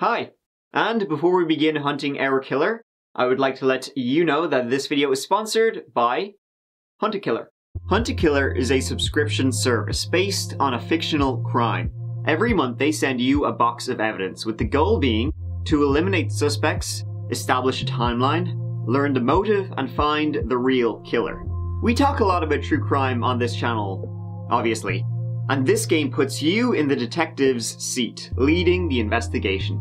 Hi! And before we begin hunting our killer, I would like to let you know that this video is sponsored by Hunt a Killer. Hunt a Killer is a subscription service based on a fictional crime. Every month they send you a box of evidence, with the goal being to eliminate suspects, establish a timeline, learn the motive, and find the real killer. We talk a lot about true crime on this channel, obviously, and this game puts you in the detective's seat, leading the investigation.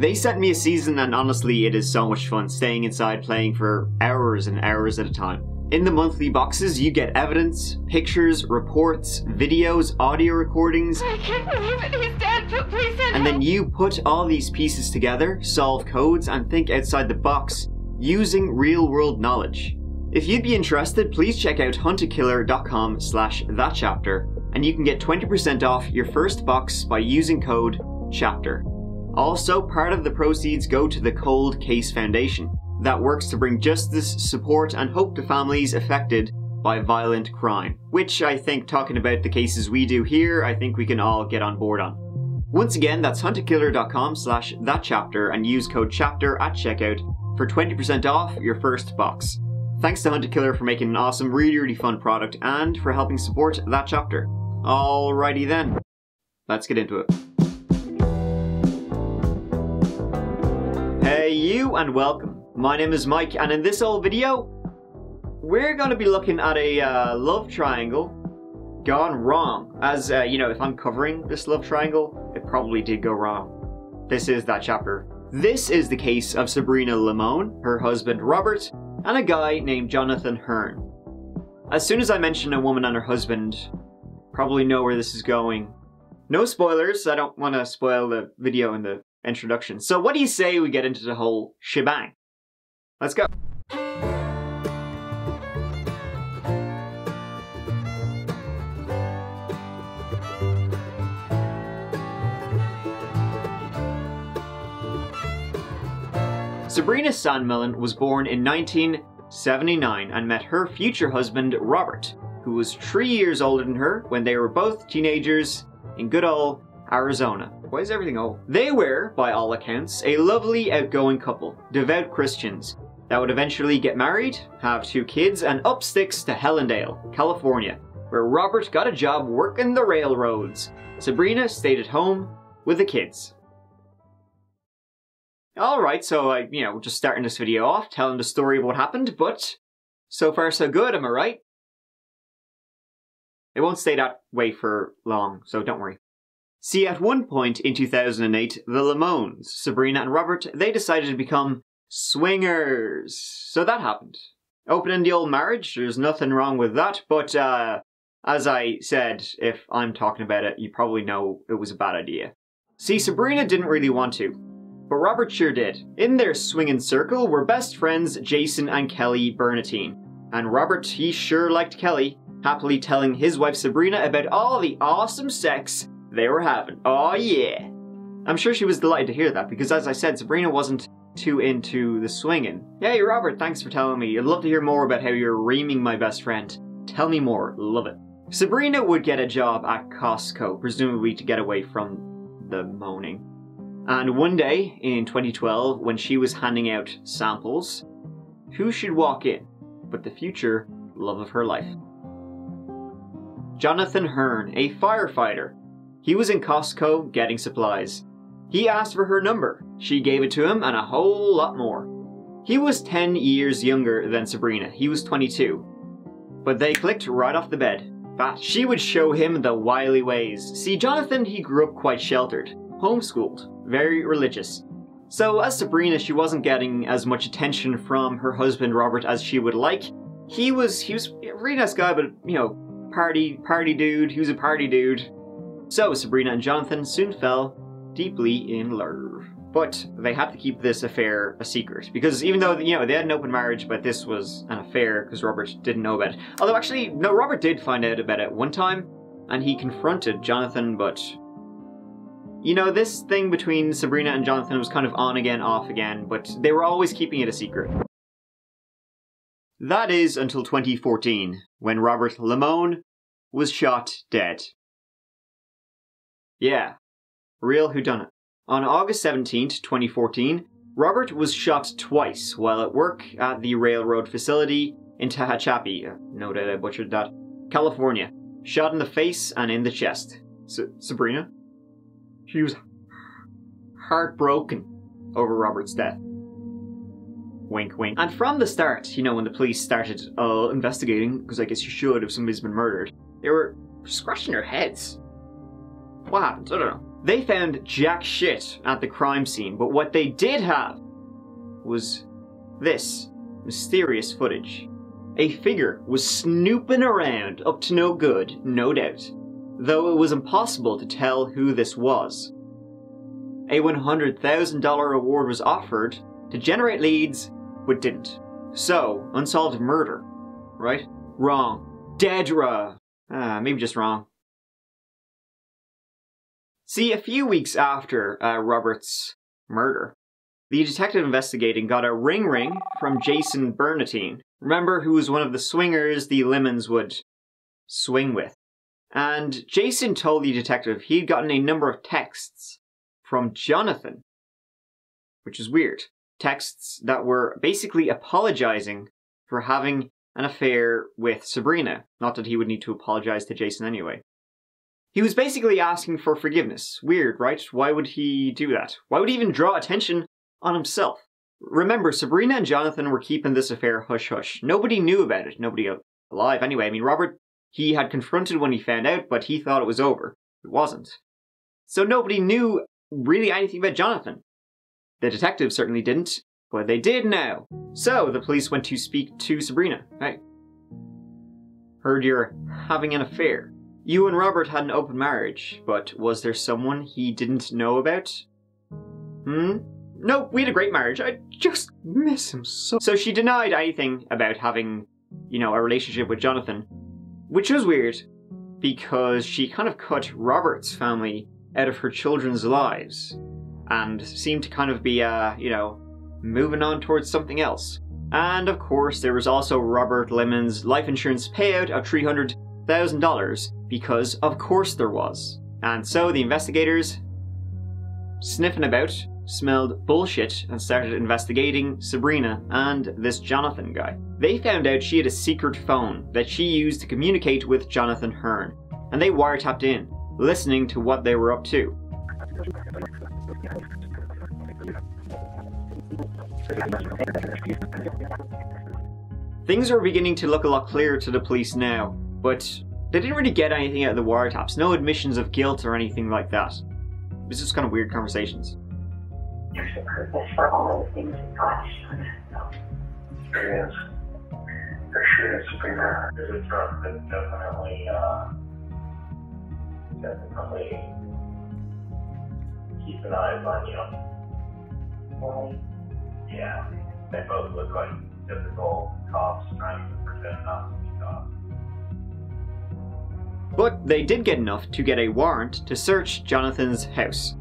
They sent me a season and honestly it is so much fun staying inside playing for hours and hours at a time. In the monthly boxes you get evidence, pictures, reports, videos, audio recordings. I can't believe it, he's dead, but please send help. And then you put all these pieces together, solve codes, and think outside the box using real-world knowledge. If you'd be interested, please check out huntakiller.com/thatchapter and you can get 20% off your first box by using code CHAPTER. Also, part of the proceeds go to the Cold Case Foundation that works to bring justice, support, and hope to families affected by violent crime, which I think, talking about the cases we do here, I think we can all get on board on. Once again, that's huntakiller.com/thatchapter and use code CHAPTER at checkout for 20% off your first box. Thanks to Hunt a Killer for making an awesome, really, really fun product and for helping support That Chapter. Alrighty then, let's get into it. Hey you and welcome. My name is Mike and in this old video, we're going to be looking at a love triangle gone wrong. As you know, if I'm covering this love triangle, it probably did go wrong. This is That Chapter. This is the case of Sabrina Limon, her husband Robert, and a guy named Jonathan Hearn. As soon as I mention a woman and her husband, probably know where this is going. No spoilers, I don't want to spoil the video in the introduction. So what do you say we get into the whole shebang? Let's go. Sabrina Sandmelon was born in 1979 and met her future husband Robert, who was 3 years older than her when they were both teenagers in good old Arizona. Why is everything old? They were, by all accounts, a lovely outgoing couple, devout Christians, that would eventually get married, have two kids, and up sticks to Helendale, California, where Robert got a job working the railroads. Sabrina stayed at home with the kids. Alright, so you know, just starting this video off, telling the story of what happened, but so far so good, am I right? It won't stay that way for long, so don't worry. See, at one point in 2008, the Limons, Sabrina and Robert, they decided to become swingers. So that happened. Opening the old marriage, there's nothing wrong with that, but as I said, if I'm talking about it, you probably know it was a bad idea. See, Sabrina didn't really want to. But Robert sure did. In their swinging circle were best friends Jason and Kelly Bernatine. And Robert, he sure liked Kelly, happily telling his wife Sabrina about all the awesome sex they were having. Oh yeah. I'm sure she was delighted to hear that because as I said, Sabrina wasn't too into the swinging. Hey Robert, thanks for telling me. I'd love to hear more about how you're reaming my best friend. Tell me more, love it. Sabrina would get a job at Costco, presumably to get away from the moaning. And one day, in 2012, when she was handing out samples, who should walk in but the future love of her life? Jonathan Hearn, a firefighter. He was in Costco getting supplies. He asked for her number. She gave it to him and a whole lot more. He was 10 years younger than Sabrina. He was 22. But they clicked right off the bed. But she would show him the wily ways. See, Jonathan, he grew up quite sheltered, homeschooled, very religious. So as Sabrina, she wasn't getting as much attention from her husband Robert as she would like. He was a really nice guy, but you know, party dude, he was a party dude. So Sabrina and Jonathan soon fell deeply in love. But they had to keep this affair a secret because even though, you know, they had an open marriage, but this was an affair because Robert didn't know about it. Although actually, no, Robert did find out about it one time and he confronted Jonathan, but you know, this thing between Sabrina and Jonathan was kind of on again, off again, but they were always keeping it a secret. That is until 2014, when Robert Limon was shot dead. Yeah, real whodunit. On August 17, 2014, Robert was shot twice while at work at the railroad facility in Tehachapi, no doubt I butchered that, California, shot in the face and in the chest. Sabrina? She was heartbroken over Robert's death. Wink, wink. And from the start, you know, when the police started investigating, because I guess you should if somebody's been murdered, they were scratching their heads. What happened? I don't know. They found jack shit at the crime scene, but what they did have was this mysterious footage. A figure was snooping around, up to no good, no doubt, though it was impossible to tell who this was. A $100,000 award was offered to generate leads, but didn't. So, unsolved murder, right? Wrong. Dedra! Maybe just wrong. See, a few weeks after Robert's murder, the detective investigating got a ring from Jason Bernatine, remember, who was one of the swingers the Limons would swing with. And Jason told the detective he'd gotten a number of texts from Jonathan, which is weird. Texts that were basically apologizing for having an affair with Sabrina. Not that he would need to apologize to Jason anyway. He was basically asking for forgiveness. Weird, right? Why would he do that? Why would he even draw attention on himself? Remember, Sabrina and Jonathan were keeping this affair hush-hush. Nobody knew about it. Nobody alive anyway. I mean, Robert, he had confronted when he found out, but he thought it was over. It wasn't. So nobody knew really anything about Jonathan. The detectives certainly didn't, but they did now. So the police went to speak to Sabrina. Hey, heard you're having an affair. You and Robert had an open marriage, but was there someone he didn't know about? Nope, we had a great marriage. I just miss him so. So she denied anything about having, you know, a relationship with Jonathan, which was weird because she kind of cut Robert's family out of her children's lives. And seemed to kind of be, you know, moving on towards something else. And of course, there was also Robert Limon's life insurance payout of $300,000, because of course there was. And so the investigators, sniffing about, smelled bullshit and started investigating Sabrina and this Jonathan guy. They found out she had a secret phone that she used to communicate with Jonathan Hearn, and they wiretapped in, listening to what they were up to. Things are beginning to look a lot clearer to the police now, but they didn't really get anything out of the wiretaps. No admissions of guilt or anything like that. It was just kind of weird conversations. There's a purpose for all the things that cost. There is. There sure is. There's a truck that definitely keep an eye on you. Well, yeah, they both look like typical cops trying to pretend not to be cops. But they did get enough to get a warrant to search Jonathan's house.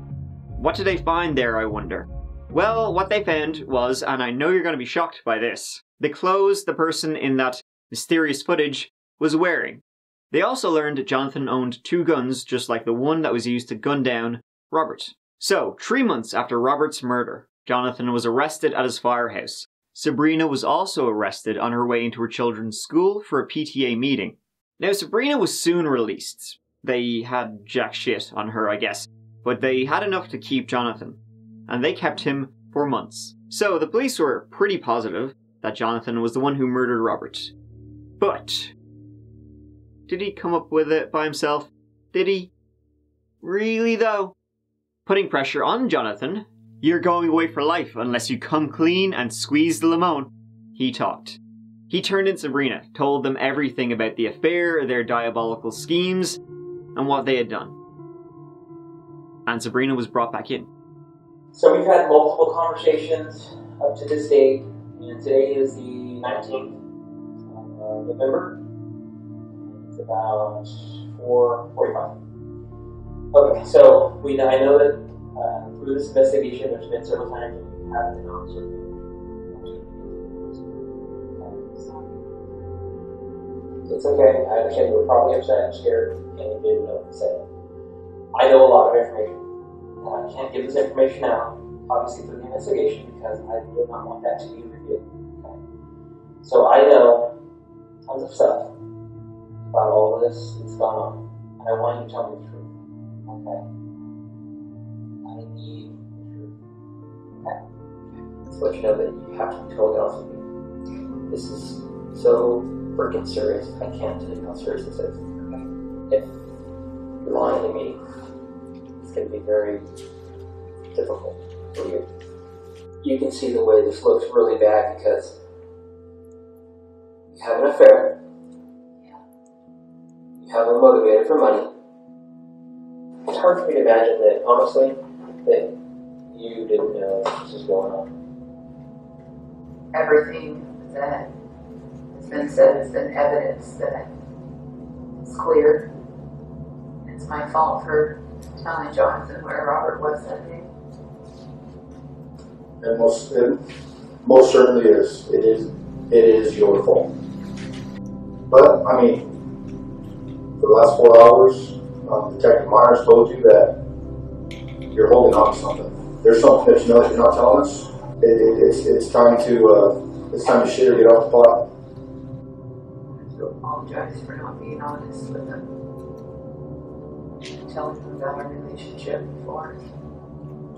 What did they find there, I wonder? Well, what they found was, and I know you're going to be shocked by this, the clothes the person in that mysterious footage was wearing. They also learned Jonathan owned two guns, just like the one that was used to gun down Robert. So, 3 months after Robert's murder, Jonathan was arrested at his firehouse. Sabrina was also arrested on her way into her children's school for a PTA meeting. Now, Sabrina was soon released. They had jack shit on her, I guess, but they had enough to keep Jonathan, and they kept him for months. So the police were pretty positive that Jonathan was the one who murdered Robert. But did he come up with it by himself? Did he? Really, though? Putting pressure on Jonathan. You're going away for life unless you come clean and squeeze the lemon. He talked. He turned in Sabrina, told them everything about the affair, their diabolical schemes, and what they had done. And Sabrina was brought back in. So we've had multiple conversations up to this date, and today is the 19th of November. It's about 4:45. Okay, so I know that through this investigation, there's been several times that we haven't been on certain. It's okay. I understand you were probably upset and scared, and you didn't know what to say. I know a lot of information. I can't give this information out, obviously, for the investigation, because I would not want that to be reviewed. Okay? So I know tons of stuff about all of this that's gone on, and I want you to tell me the truth. Okay? I need the truth. Okay? Just let you know that you have to be totally honest with me. This is so freaking serious. I can't tell you how serious this is. Okay? If you're lying to me, it's going to be very difficult for you. You can see the way this looks really bad because you have an affair. You have a motivator for money. It's hard for me to imagine that, honestly, that you didn't know this was going on. Everything that has been said has been evidence that it's clear. It's my fault for telling Jonathan where Robert was that day. It most certainly is. It is your fault. But I mean, for the last 4 hours, Detective Myers told you that you're holding on to something. There's something that you know that you're not telling us. It's time to shit or get off the pot. I have to apologize for not being honest with him. Telling him about our relationship before.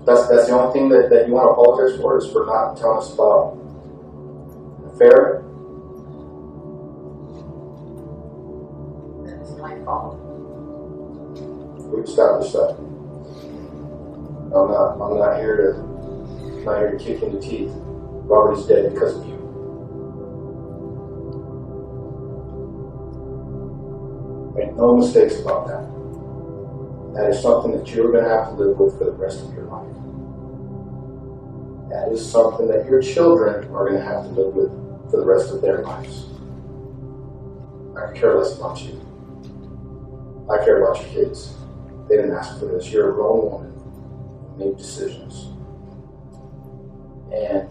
That's the only thing that you want to apologize for, is for not telling us about an affair. My fault. We've established that. I'm not here to kick in the teeth. Robert is dead because of you. Make no mistakes about that. That is something that you're going to have to live with for the rest of your life. That is something that your children are going to have to live with for the rest of their lives. I care less about you. I care about your kids. They didn't ask for this. You're a grown woman. You made decisions. And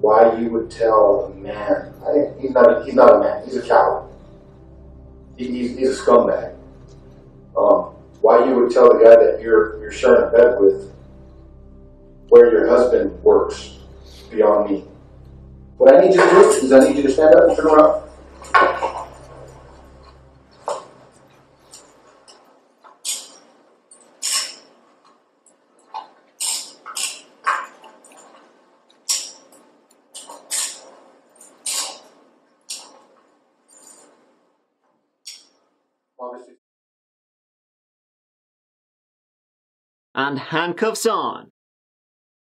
why you would tell a man, he's not a man, he's a coward. He's a scumbag. Why you would tell the guy that you're sharing a bed with where your husband works beyond me. What I need you to do is I need you to stand up and turn around. And handcuffs on.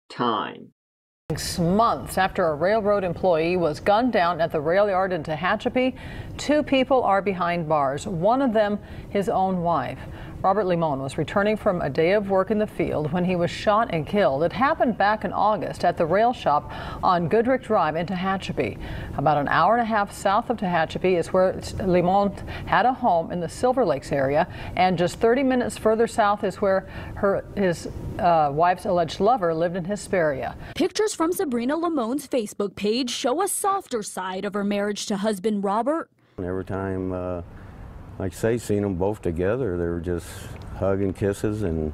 Time. 6 months after a railroad employee was gunned down at the rail yard in Tehachapi, 2 people are behind bars, one of them his own wife. Robert Limon was returning from a day of work in the field when he was shot and killed. It happened back in August at the rail shop on Goodrick Drive in Tehachapi. About an hour and a half south of Tehachapi is where Limon had a home in the Silver Lakes area, and just 30 minutes further south is where his wife's alleged lover lived in Hesperia. Pictures from Sabrina Limon's Facebook page show a softer side of her marriage to husband Robert. Every time, seen them both together, they were just hugging, kisses, and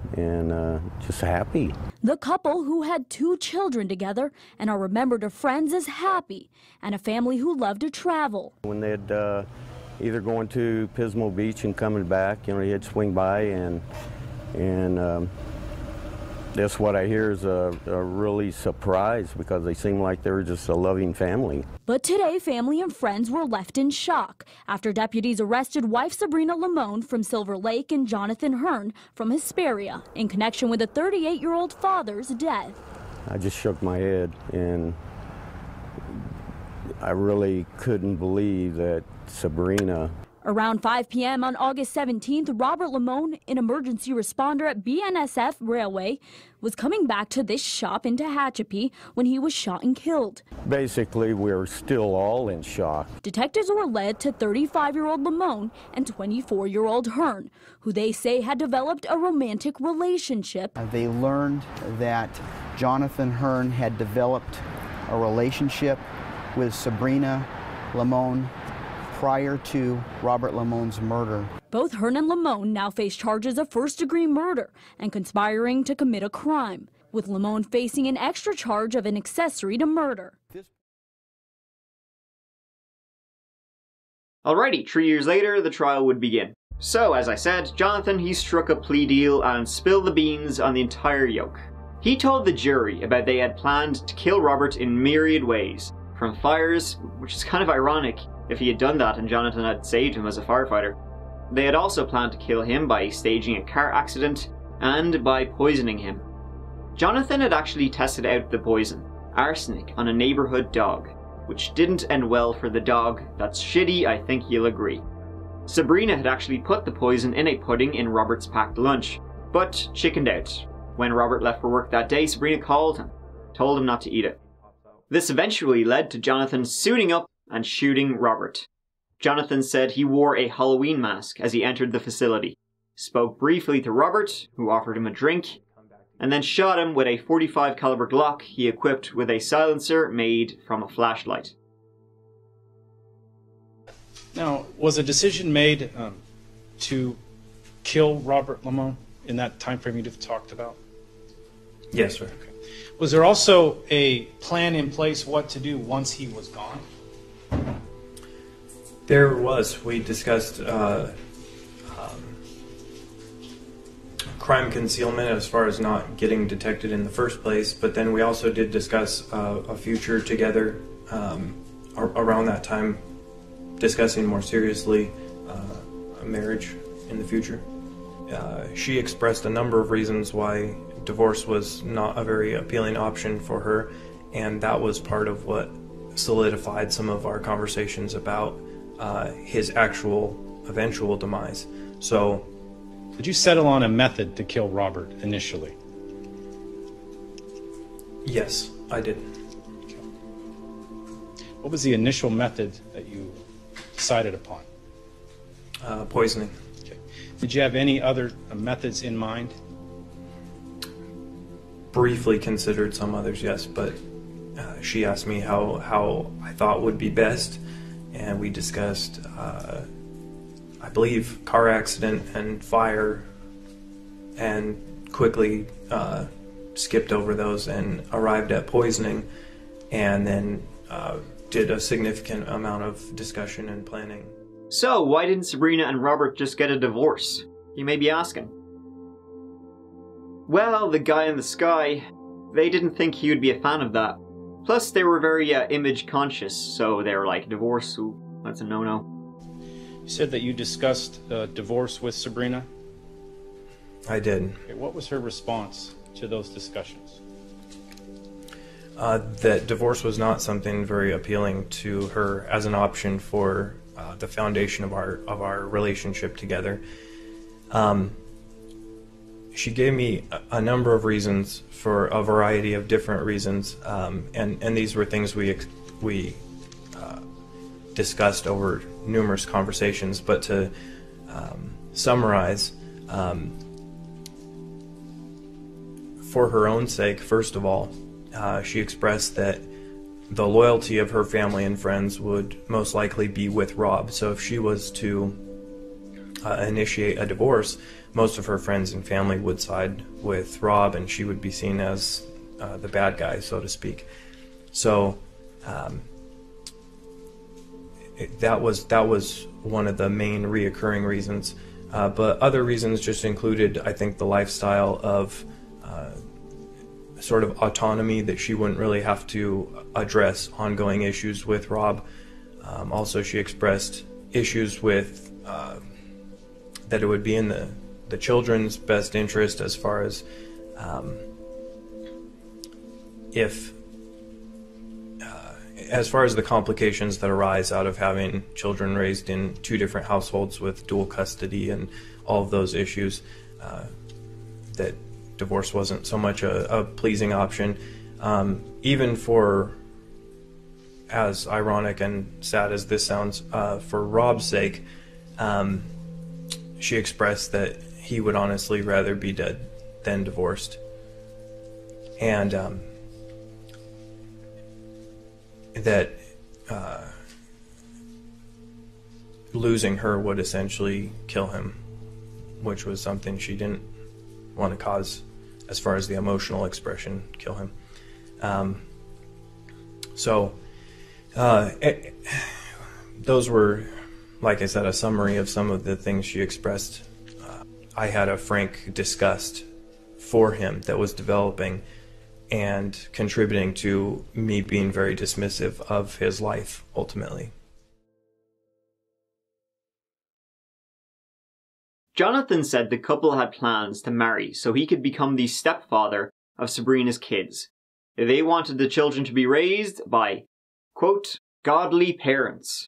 just happy. The couple, who had 2 children together and are remembered to friends as happy, and a family who loved to travel. When they'd either going to Pismo Beach and coming back, he'd swing by, and that's what I hear, is a really surprise, because they seemed like they were just a loving family. But today, family and friends were left in shock after deputies arrested wife Sabrina Limon from Silver Lake and Jonathan Hearn from Hesperia in connection with a 38-year-old father's death. I just shook my head, and I really couldn't believe that Sabrina. Around 5 p.m. on August 17th, Robert Limon, an emergency responder at BNSF Railway, was coming back to this shop in Tehachapi when he was shot and killed. Basically, we're still all in shock. Detectives were led to 35-year-old Limon and 24-year-old Hearn, who they say had developed a romantic relationship. They learned that Jonathan Hearn had developed a relationship with Sabrina Limon prior to Robert Limon's murder. Both Hearn and Limon now face charges of first-degree murder and conspiring to commit a crime, with Limon facing an extra charge of an accessory to murder. Alrighty, 3 years later, the trial would begin. So, as I said, Jonathan, he struck a plea deal and spilled the beans on the entire yoke. He told the jury about they had planned to kill Robert in myriad ways, from fires, which is kind of ironic if he had done that and Jonathan had saved him as a firefighter. They had also planned to kill him by staging a car accident and by poisoning him. Jonathan had actually tested out the poison, arsenic, on a neighborhood dog, which didn't end well for the dog. That's shitty, I think you'll agree. Sabrina had actually put the poison in a pudding in Robert's packed lunch, but chickened out. When Robert left for work that day, Sabrina called him, told him not to eat it. This eventually led to Jonathan suiting up and shooting Robert. Jonathan said he wore a Halloween mask as he entered the facility, spoke briefly to Robert, who offered him a drink, and then shot him with a .45 caliber Glock he equipped with a silencer made from a flashlight. Now, was a decision made to kill Robert Limon in that time frame you just talked about? Yes, sir. Okay. Was there also a plan in place what to do once he was gone? There was. We discussed crime concealment as far as not getting detected in the first place, but then we also did discuss a future together around that time, discussing more seriously a marriage in the future. She expressed a number of reasons why divorce was not a very appealing option for her, and that was part of what solidified some of our conversations about his actual eventual demise. So, did you settle on a method to kill Robert initially? Yes, I did. Okay. What was the initial method that you decided upon? Poisoning. Okay. Did you have any other methods in mind? Briefly considered some others, yes, but she asked me how I thought would be best, and we discussed, I believe, car accident and fire, and quickly skipped over those and arrived at poisoning, and then did a significant amount of discussion and planning. So why didn't Sabrina and Robert just get a divorce? You may be asking. Well, the guy in the sky, they didn't think he would be a fan of that. Plus, they were very image conscious, so they were like, divorce, ooh, that's a no-no. You said that you discussed divorce with Sabrina? I did. Okay, what was her response to those discussions? That divorce was not something very appealing to her as an option for the foundation of our relationship together. She gave me a number of reasons, for a variety of different reasons, and these were things we discussed over numerous conversations. But to summarize, for her own sake, first of all, she expressed that the loyalty of her family and friends would most likely be with Rob. So if she was to initiate a divorce, most of her friends and family would side with Rob, and she would be seen as the bad guy, so to speak. So that was one of the main reoccurring reasons. But other reasons just included, I think, the lifestyle of sort of autonomy, that she wouldn't really have to address ongoing issues with Rob. Also, she expressed issues with that it would be in the children's best interest as far as the complications that arise out of having children raised in two different households with dual custody and all of those issues, that divorce wasn't so much a pleasing option, even for, as ironic and sad as this sounds, for Rob's sake. She expressed that he would honestly rather be dead than divorced. And that losing her would essentially kill him, which was something she didn't want to cause as far as the emotional expression, kill him. Those were, like I said, a summary of some of the things she expressed. I had a frank disgust for him that was developing and contributing to me being very dismissive of his life, ultimately. Jonathan said the couple had plans to marry so he could become the stepfather of Sabrina's kids. They wanted the children to be raised by, quote, godly parents.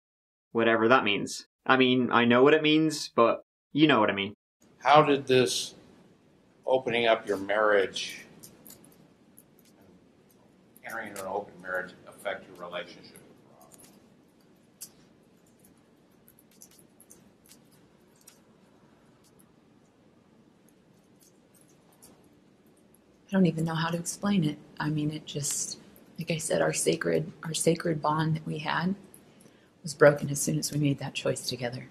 Whatever that means. I mean, I know what it means, but you know what I mean. How did this opening up your marriage, entering an open marriage, affect your relationship with Rob? I don't even know how to explain it. I mean, it just, like I said, our sacred bond that we had was broken as soon as we made that choice together.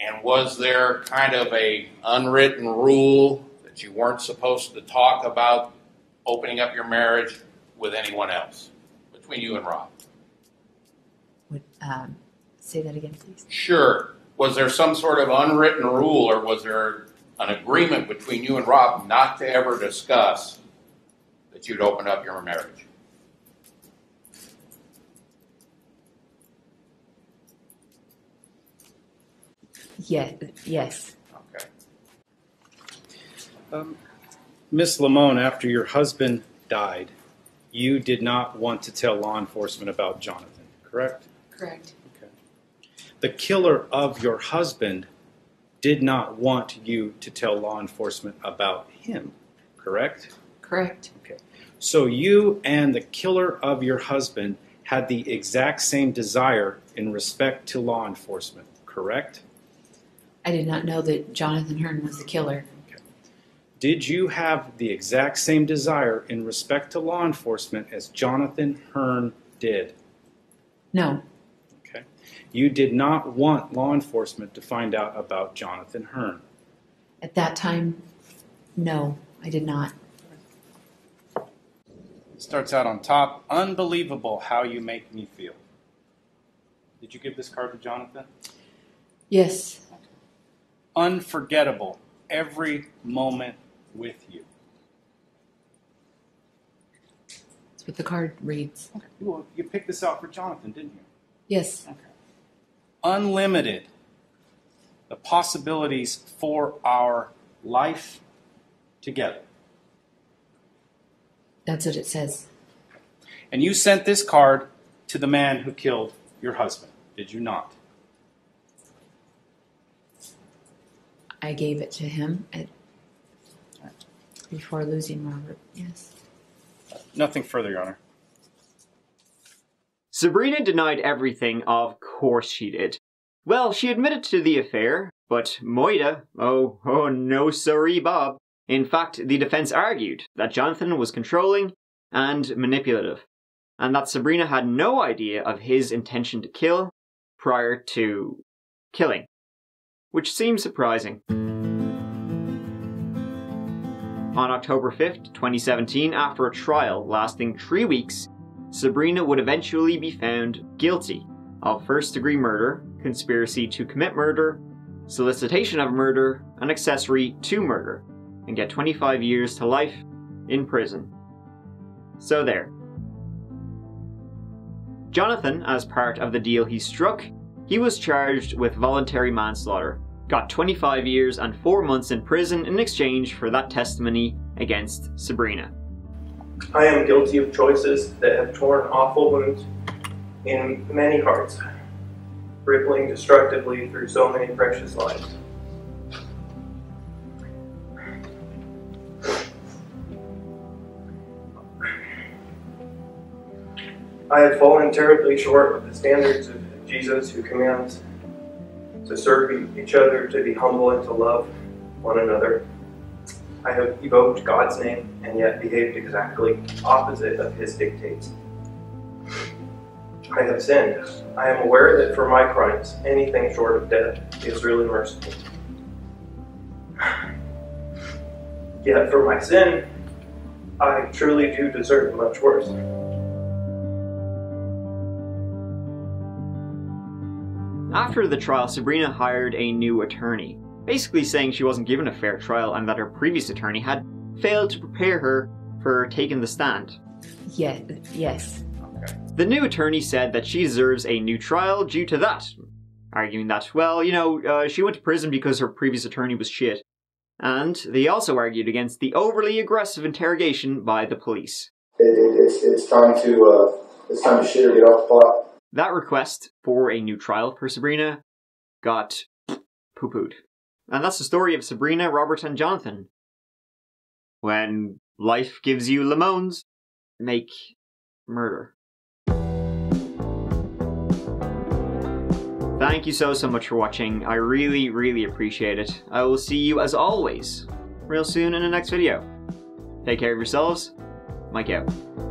And was there kind of a unwritten rule that you weren't supposed to talk about opening up your marriage with anyone else, between you and Rob? Say that again, please. Sure. Was there some sort of unwritten rule, or was there an agreement between you and Rob not to ever discuss that you'd open up your marriage? Yeah, yes. Okay. Miss Limon, after your husband died, you did not want to tell law enforcement about Jonathan, correct? Correct. Okay. The killer of your husband did not want you to tell law enforcement about him, correct? Correct. Okay. So you and the killer of your husband had the exact same desire in respect to law enforcement, correct? I did not know that Jonathan Hearn was the killer. Okay. Did you have the exact same desire in respect to law enforcement as Jonathan Hearn did? No. Okay. You did not want law enforcement to find out about Jonathan Hearn? At that time, no, I did not. It starts out on top. Unbelievable how you make me feel. Did you give this card to Jonathan? Yes. Unforgettable, every moment with you. That's what the card reads. Okay. Well, you picked this out for Jonathan, didn't you? Yes. Okay. Unlimited, the possibilities for our life together. That's what it says. And you sent this card to the man who killed your husband, did you not? I gave it to him before losing Robert, yes. Nothing further, Your Honor. Sabrina denied everything, of course she did. Well, she admitted to the affair, but Moida, oh no sorry Bob. In fact, the defense argued that Jonathan was controlling and manipulative, and that Sabrina had no idea of his intention to kill prior to killing. Which seems surprising. On October 5th, 2017, after a trial lasting 3 weeks, Sabrina would eventually be found guilty of first-degree murder, conspiracy to commit murder, solicitation of murder, and accessory to murder, and get 25 years to life in prison. So there. Jonathan, as part of the deal he struck, he was charged with voluntary manslaughter, got 25 years and 4 months in prison in exchange for that testimony against Sabrina. I am guilty of choices that have torn awful wounds in many hearts, rippling destructively through so many precious lives. I have fallen terribly short of the standards of Jesus, who commands to serve each other, to be humble, and to love one another. I have evoked God's name and yet behaved exactly opposite of his dictates. I have sinned. I am aware that for my crimes, anything short of death is really merciful. Yet for my sin, I truly do deserve much worse. After the trial, Sabrina hired a new attorney, basically saying she wasn't given a fair trial and that her previous attorney had failed to prepare her for taking the stand. Yeah, yes. The new attorney said that she deserves a new trial due to that, arguing that, well, you know, she went to prison because her previous attorney was shit. And they also argued against the overly aggressive interrogation by the police. It's time to shit or get off the pot. That request for a new trial for Sabrina got poo-pooed. And that's the story of Sabrina, Robert, and Jonathan. When life gives you lemons, make murder. Thank you so much for watching. I really, really appreciate it. I will see you, as always, real soon in the next video. Take care of yourselves. Mike out.